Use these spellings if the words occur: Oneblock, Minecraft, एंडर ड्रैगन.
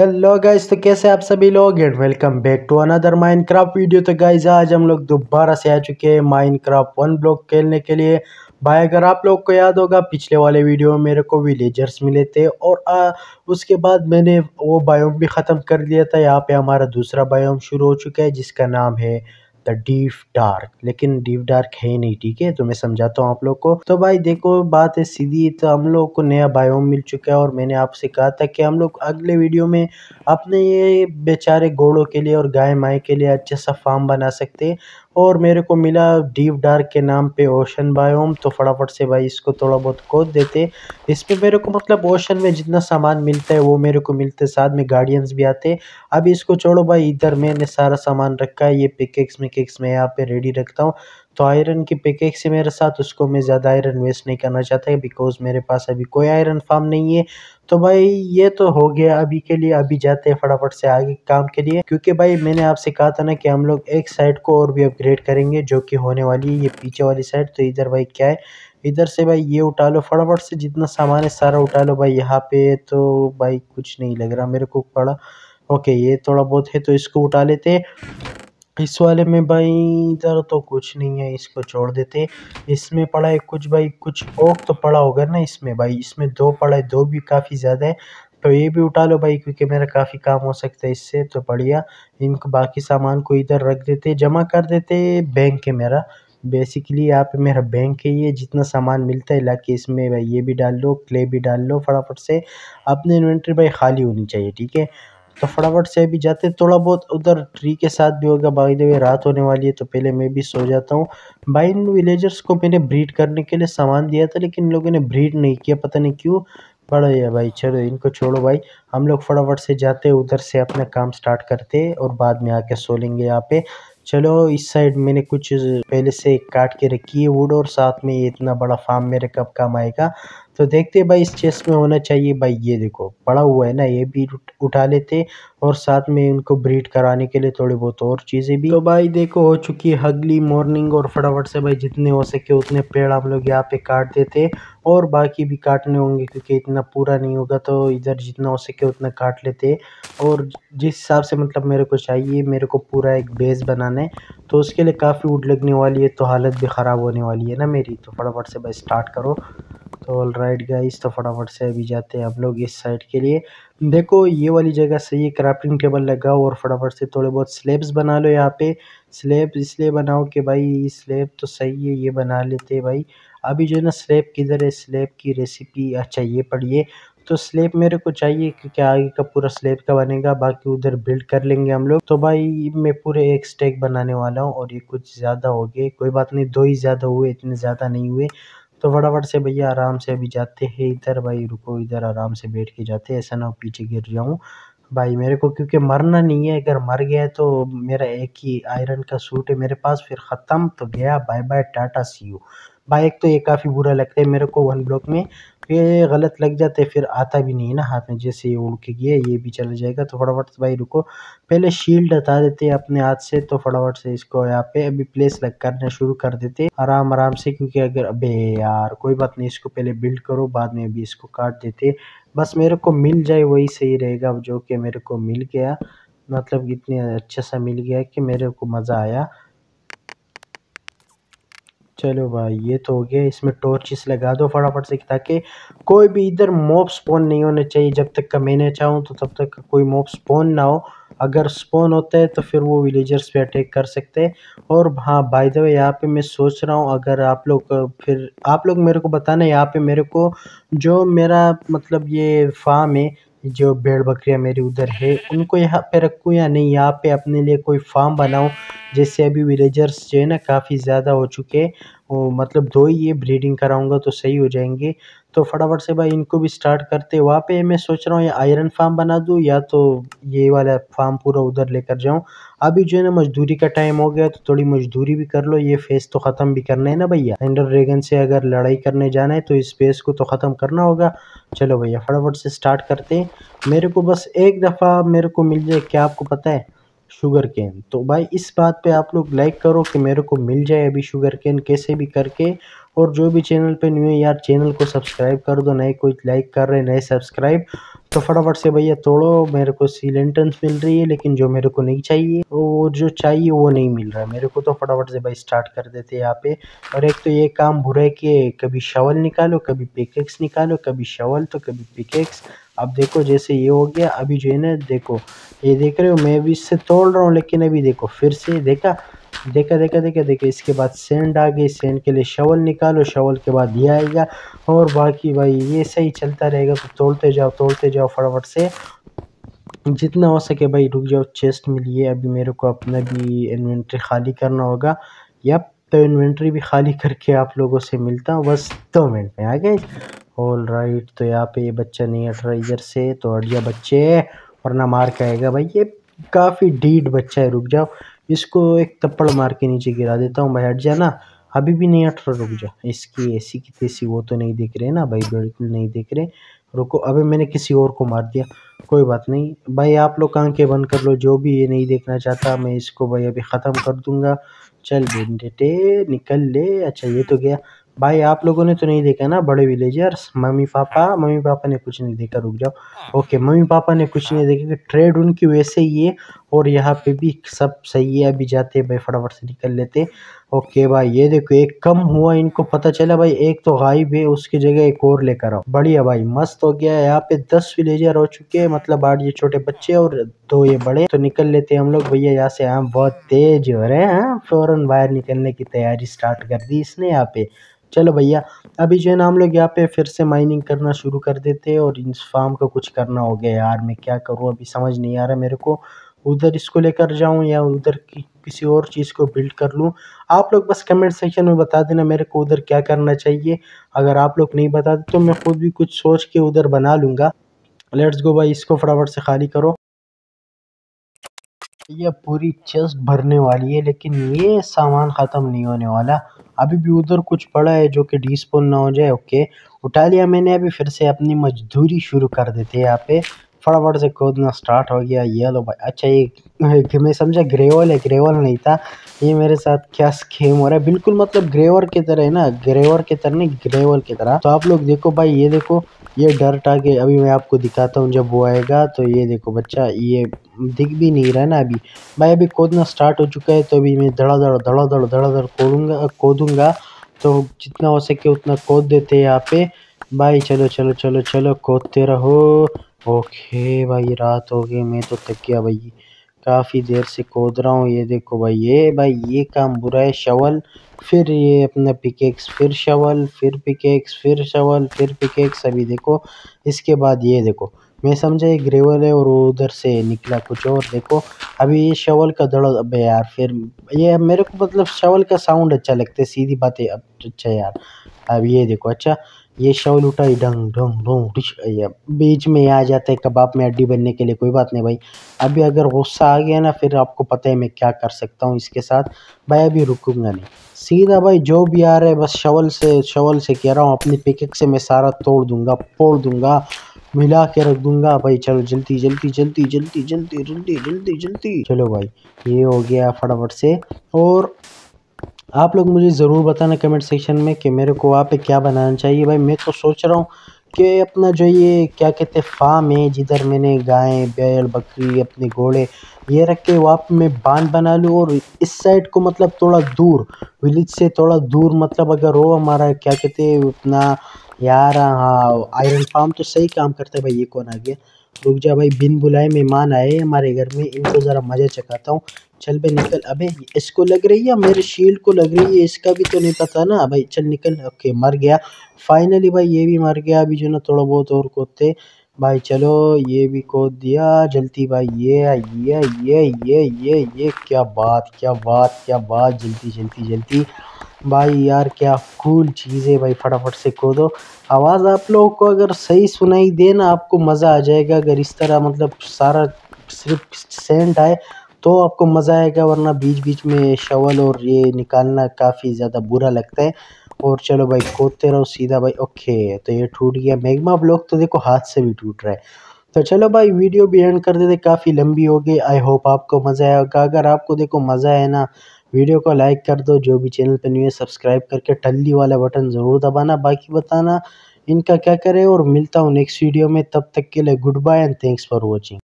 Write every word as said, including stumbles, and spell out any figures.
Hello guys, तो कैसे आप सभी लोग and welcome back to another Minecraft video. तो गाइस आज हम लोग दोबारा से आ चुके हैं माइनक्राफ्ट वन ब्लॉक खेलने के लिए। भाई अगर आप लोग को याद होगा पिछले वाले वीडियो में मेरे को विलेजर्स मिले थे और आ, उसके बाद मैंने वो बायोम भी ख़त्म कर दिया था। यहाँ पे हमारा दूसरा बायोम शुरू हो चुका है जिसका नाम है द डीप डार्क, लेकिन डीप डार्क है नहीं, ठीक है। तो मैं समझाता हूँ आप लोग को। तो भाई देखो बात है सीधी, तो हम लोग को नया बायोम मिल चुका है और मैंने आपसे कहा था कि हम लोग अगले वीडियो में अपने ये बेचारे घोड़ों के लिए और गाय माए के लिए अच्छा सा फार्म बना सकते हैं। और मेरे को मिला डीप डार्क के नाम पे ओशन बायोम। तो फटाफट से भाई इसको थोड़ा बहुत खोद देते। इस पे मेरे को मतलब ओशन में जितना सामान मिलता है वो मेरे को मिलते, साथ में गार्डियंस भी आते। अब इसको छोड़ो भाई, इधर मैंने सारा सामान रखा है। ये पिकेक्स में केक्स में यहाँ पे रेडी रखता हूँ। तो आयरन की पिकेक्स है मेरे साथ, उसको मैं ज़्यादा आयरन वेस्ट नहीं करना चाहता बिकॉज मेरे पास अभी कोई आयरन फार्म नहीं है। तो भाई ये तो हो गया अभी के लिए। अभी जाते हैं फटाफट से आगे काम के लिए, क्योंकि भाई मैंने आपसे कहा था ना कि हम लोग एक साइड को और भी अपग्रेड करेंगे, जो कि होने वाली है ये पीछे वाली साइड। तो इधर भाई क्या है, इधर से भाई ये उठा लो फटाफट से, जितना सामान है सारा उठा लो भाई। यहाँ पे तो भाई कुछ नहीं लग रहा मेरे को पड़ा। ओके ये थोड़ा बहुत है तो इसको उठा लेते। इस वाले में भाई इधर तो कुछ नहीं है, इसको छोड़ देते। इसमें पड़ा है कुछ भाई, कुछ ओक तो पड़ा होगा ना इसमें भाई। इसमें दो पड़ा है, दो भी काफ़ी ज़्यादा है। तो ये भी उठा लो भाई क्योंकि मेरा काफ़ी काम हो सकता है इससे। तो बढ़िया, इनको बाकी सामान को इधर रख देते, जमा कर देते। बैंक है मेरा, बेसिकली यहाँ पे मेरा बैंक है। ये जितना सामान मिलता है लाके इसमें भाई ये भी डाल लो, क्ले भी डाल लो। फटाफट से अपनी इन्वेंट्री भाई खाली होनी चाहिए, ठीक है। तो फटाफट से अभी जाते, थोड़ा बहुत उधर ट्री के साथ भी होगा। बाय द वे रात होने वाली है तो पहले मैं भी सो जाता हूँ। भाई इन विलेजर्स को मैंने ब्रीड करने के लिए सामान दिया था लेकिन इन लोगों ने ब्रीड नहीं किया, पता नहीं क्यों। बड़ा है भाई, चलो इनको छोड़ो भाई। हम लोग फटाफट से जाते उधर से अपना काम स्टार्ट करते और बाद में आके सो लेंगे यहाँ पे। चलो इस साइड मैंने कुछ पहले से काट के रखी है वुड, और साथ में ये इतना बड़ा फार्म मेरे कब काम आएगा तो देखते भाई। इस चेस्ट में होना चाहिए भाई, ये देखो पड़ा हुआ है ना, ये भी उठा लेते और साथ में इनको ब्रीड कराने के लिए थोड़ी बहुत और चीज़ें भी। तो भाई देखो हो चुकी है अगली मॉर्निंग और फटाफट से भाई जितने हो सके उतने पेड़ हम लोग यहाँ पे काट देते और बाकी भी काटने होंगे क्योंकि इतना पूरा नहीं होगा। तो इधर जितना हो सके उतना काट लेते और जिस हिसाब से मतलब मेरे को चाहिए, मेरे को पूरा एक बेस बनाना है तो उसके लिए काफ़ी वुड लगने वाली है, तो हालत भी ख़राब होने वाली है ना मेरी। तो फटाफट से भाई स्टार्ट करो। तो ऑल राइट गाइस, तो फटाफट से अभी जाते हैं हम लोग इस साइड के लिए। देखो ये वाली जगह से ये क्राफ्टिंग टेबल लगाओ और फटाफट से थोड़े बहुत स्लेब्स बना लो। यहाँ पे स्लेब इसलिए बनाओ कि भाई स्लेब तो सही है, ये बना लेते भाई। अभी जो है ना स्लेब किधर है, स्लेब की रेसिपी अच्छा ये पढ़िए। तो स्लेब मेरे को चाहिए क्योंकि आगे का पूरा स्लेब का बनेगा, बाकी उधर बिल्ड कर लेंगे हम लोग। तो भाई मैं पूरे एक स्टैक बनाने वाला हूँ और ये कुछ ज़्यादा हो गए, कोई बात नहीं, दो ही ज़्यादा हुए, इतने ज़्यादा नहीं हुए। तो फटाफट से भैया आराम से अभी जाते हैं इधर भाई, रुको इधर आराम से बैठ के जाते हैं, ऐसा ना पीछे गिर जाऊँ भाई मेरे को, क्योंकि मरना नहीं है। अगर मर गया तो मेरा एक ही आयरन का सूट है मेरे पास, फिर ख़त्म। तो गया bye bye Tata see you भाई। एक तो ये काफ़ी बुरा लगता है मेरे को वन ब्लॉक में, ये गलत लग जाते फिर आता भी नहीं है ना हाथ में। जैसे ये उड़ के गया ये भी चला जाएगा। तो फटाफट से भाई रुको, पहले शील्ड हटा देते हैं अपने हाथ से। तो फटाफट से इसको यहाँ पे अभी प्लेस लग करना शुरू कर देते आराम आराम से, क्योंकि अगर अबे यार कोई बात नहीं, इसको पहले बिल्ड करो बाद में अभी इसको काट देते। बस मेरे को मिल जाए वही सही रहेगा, जो कि मेरे को मिल गया, मतलब इतने अच्छा सा मिल गया कि मेरे को मज़ा आया। चलो भाई ये तो हो गया, इसमें टॉर्चेस लगा दो फटाफट से ताकि कोई भी इधर मॉब स्पॉन नहीं होने चाहिए जब तक का मैंने चाहूँ। तो तब तक कोई मॉब स्पॉन ना हो, अगर स्पॉन होता है तो फिर वो विलेजर्स पे अटैक कर सकते हैं। और हाँ बाय द वे यहाँ पे मैं सोच रहा हूँ, अगर आप लोग फिर आप लोग मेरे को बताना यहाँ पे मेरे को जो मेरा मतलब ये फार्म है, जो भेड़ बकरियाँ मेरी उधर है, उनको यहाँ पे रखूँ या नहीं, यहाँ पे अपने लिए कोई फार्म बनाऊँ। जैसे अभी विलेजर्स जो है ना काफ़ी ज़्यादा हो चुके हैं, मतलब दो ही ये ब्रीडिंग कराऊंगा तो सही हो जाएंगे। तो फटाफट से भाई इनको भी स्टार्ट करते। वहाँ पे मैं सोच रहा हूँ या आयरन फार्म बना दूँ या तो ये वाला फार्म पूरा उधर लेकर जाऊँ। अभी जो है ना मजदूरी का टाइम हो गया तो थोड़ी मजदूरी भी कर लो, ये फेस तो ख़त्म भी करना है ना भैया। एंडर ड्रैगन से अगर लड़ाई करने जाना है तो इस फेस को तो ख़त्म करना होगा। चलो भैया फटाफट से स्टार्ट करते हैं। मेरे को बस एक दफ़ा मेरे को मिल जाए, क्या आपको पता है शुगर केन, तो भाई इस बात पे आप लोग लाइक करो कि मेरे को मिल जाए अभी शुगर केन कैसे भी करके। और जो भी चैनल पे न्यू है यार चैनल को सब्सक्राइब कर दो, नए कोई लाइक कर रहे नए सब्सक्राइब। तो फटाफट से भैया तोड़ो। मेरे को सीलेंटन्स मिल रही है लेकिन जो मेरे को नहीं चाहिए वो जो चाहिए वो नहीं मिल रहा है मेरे को। तो फटाफट से भाई स्टार्ट कर देते हैं यहाँ पे। और एक तो ये काम बुरा है कि कभी शवल निकालो कभी पिकेक्स निकालो, कभी शवल तो कभी पिकेक्स। अब देखो जैसे ये हो गया, अभी जो है ना देखो ये देख रहे हो मैं भी इससे तोड़ रहा हूँ लेकिन अभी देखो फिर से देखा देखा देखा देखा देखा इसके बाद सेंड आ गई। सेंड के लिए शवल निकालो, शवल के बाद ये आएगा और बाकी भाई ये सही चलता रहेगा। तो तोड़ते जाओ तोड़ते जाओ फटाफट से जितना हो सके। भाई रुक जाओ, चेस्ट मिली है। अभी मेरे को अपना भी इन्वेंट्री खाली करना होगा। यप, तो इन्वेंट्री भी खाली करके आप लोगों से मिलता हूँ बस दो मिनट में। आ गए ऑल राइट। तो यहाँ पे ये बच्चा नहीं हट रहा इधर से, तो हट जा बच्चे वरना मार के आएगा। भाई ये काफ़ी डीड बच्चा है, रुक जाओ इसको एक तप्पड़ मार के नीचे गिरा देता हूँ। भाई हट जा ना, अभी भी नहीं हट रहा, रुक जा। इसकी ऐसी की तैसी वो तो नहीं देख रहे ना भाई, बिल्कुल नहीं देख रहे। रुको, अबे मैंने किसी और को मार दिया, कोई बात नहीं। भाई आप लोग आंखें बंद कर लो, जो भी ये नहीं देखना चाहता। मैं इसको भाई अभी ख़त्म कर दूंगा। चल बेटे निकल ले। अच्छा ये तो गया। भाई आप लोगों ने तो नहीं देखा ना बड़े villagers. Mummy papa mummy papa ने कुछ नहीं देखा, रुक जाओ। ओके मम्मी पापा ने कुछ नहीं देखा कि ट्रेड उनकी वैसे ही है और यहाँ पे भी सब सही है। अभी जाते भाई फटाफट से निकल लेते। ओके भाई ये देखो एक कम हुआ, इनको पता चला भाई एक तो गायब है, उसकी जगह एक और लेकर आओ। बढ़िया भाई मस्त हो गया। यहाँ पे दस विलेजर हो चुके हैं, मतलब आठ ये छोटे बच्चे और दो ये बड़े। तो निकल लेते हैं हम लोग भैया यहाँ से। हम बहुत तेज हो रहे हैं, फौरन बाहर निकलने की तैयारी स्टार्ट कर दी इसने यहाँ पे। चलो भैया अभी जो है ना हम लोग यहाँ पे फिर से माइनिंग करना शुरू कर देते हैं। और इस फार्म का कुछ करना हो गया यार, मैं क्या करूँ अभी समझ नहीं आ रहा मेरे को। उधर इसको लेकर जाऊँ या उधर की किसी और चीज़ को बिल्ड कर लूँ। आप लोग बस कमेंट सेक्शन में बता देना मेरे को उधर क्या करना चाहिए। अगर आप लोग नहीं बताते तो मैं खुद भी कुछ सोच के उधर बना लूँगा। लेट्स गो भाई, इसको फटाफट से खाली करो। यह पूरी चेस्ट भरने वाली है लेकिन ये सामान ख़त्म नहीं होने वाला। अभी भी उधर कुछ पड़ा है जो कि डिस्पोन ना हो जाए। ओके उठा लिया मैंने। अभी फिर से अपनी मजदूरी शुरू कर देते हैं यहाँ पे। फटाफट से खोदना स्टार्ट हो गया। ये लो भाई। अच्छा ये मैं समझा ग्रेवल है, ग्रेवल नहीं था। ये मेरे साथ क्या स्कीम हो रहा है, बिल्कुल मतलब ग्रेवर की तरह है ना, ग्रेवर की तरह नहीं ग्रेवल की तरह। तो आप लोग देखो भाई ये देखो ये डर्ट आके, अभी मैं आपको दिखाता हूँ जब वो आएगा। तो ये देखो बच्चा ये दिख भी नहीं रहा है ना अभी। भाई अभी खोदना स्टार्ट हो चुका है तो अभी मैं धड़ा धड़ धड़ा धड़ धड़ा धड़ खोदूँगा खोदूँगा तो जितना हो सके उतना खोद देते हैं यहाँ पे भाई। चलो चलो चलो चलो खोदते रहो। ओके भाई रात हो गई, मैं तो थक गया भाई, काफ़ी देर से खोद रहा हूँ। ये देखो भाई ये भाई ये काम बुरा है। शवल फिर ये अपना पिकेक्स फिर शवल फिर पिकेक्स फिर शवल फिर पिकेक्स। अभी देखो इसके बाद ये देखो मैं समझा ये ग्रेवल है और उधर से निकला कुछ और। देखो अभी ये शवल का दड़ा। अब यार फिर ये मेरे को मतलब शवल का साउंड अच्छा लगता है, सीधी बात है। अब अच्छा यार अब ये देखो, अच्छा ये शवल उठाई डंग डंग डोंग, बीच में आ जाता है कबाब में हड्डी बनने के लिए। कोई बात नहीं भाई, अभी अगर गुस्सा आ गया ना फिर आपको पता है मैं क्या कर सकता हूँ इसके साथ। भाई अभी रुकूंगा नहीं, सीधा भाई जो भी आ रहा है बस शवल से शवल से कह रहा हूँ, अपनी पिकेक्स से मैं सारा तोड़ दूंगा, फोड़ दूंगा, मिला के रख दूंगा भाई। चलो जल्दी जल्दी जल्दी जल्दी जल्दी जल्दी जल्दी जल्दी। चलो भाई ये हो गया फटाफट से। और आप लोग मुझे ज़रूर बताना कमेंट सेक्शन में कि मेरे को वहाँ पे क्या बनाना चाहिए। भाई मैं तो सोच रहा हूँ कि अपना जो ये क्या कहते हैं फार्म है, जिधर मैंने गाय बैल बकरी अपने घोड़े ये रख के वहाँ पे मैं बांध बना लूँ। और इस साइड को मतलब थोड़ा दूर विलेज से थोड़ा दूर, मतलब अगर हो हमारा क्या कहते हैं अपना यार हाँ आयरन फार्म तो सही काम करता है। भाई ये कौन आ गया, रुक जा भाई, बिन बुलाए मेहमान आए हमारे घर में, इनको ज़रा मज़ा चखाता हूँ। चल भाई निकल। अबे इसको लग रही है या मेरे शील्ड को लग रही है इसका भी तो नहीं पता ना भाई। चल निकल। ओके मर गया फाइनली भाई, ये भी मर गया। अभी जो ना थोड़ा बहुत और खोदते भाई। चलो ये भी खोद दिया जल्दी भाई। ये ये ये ये ये ये क्या बात क्या बात क्या बात, जल्दी जल्दी जल्दी भाई यार क्या कूल चीज़ है भाई। फटाफट से खोदो। आवाज़ आप लोगों को अगर सही सुनाई दे ना आपको मज़ा आ जाएगा। अगर इस तरह मतलब सारा सिर्फ सेंट आए तो आपको मज़ा आएगा, वरना बीच बीच में शवल और ये निकालना काफ़ी ज़्यादा बुरा लगता है। और चलो भाई खोदते रहो सीधा भाई। ओके तो ये टूट गया मैग्मा ब्लॉक, तो देखो हाथ से भी टूट रहा है। तो चलो भाई वीडियो भी एंड कर देते, काफ़ी लंबी हो गई। आई होप आपको मज़ा आएगा। अगर आपको देखो मज़ा है ना, वीडियो को लाइक कर दो। जो भी चैनल पर न्यू है सब्सक्राइब करके टल्ली वाला बटन ज़रूर दबाना। बाकी बताना इनका क्या करें और मिलता हूँ नेक्स्ट वीडियो में। तब तक के लिए good bye and thanks for watching.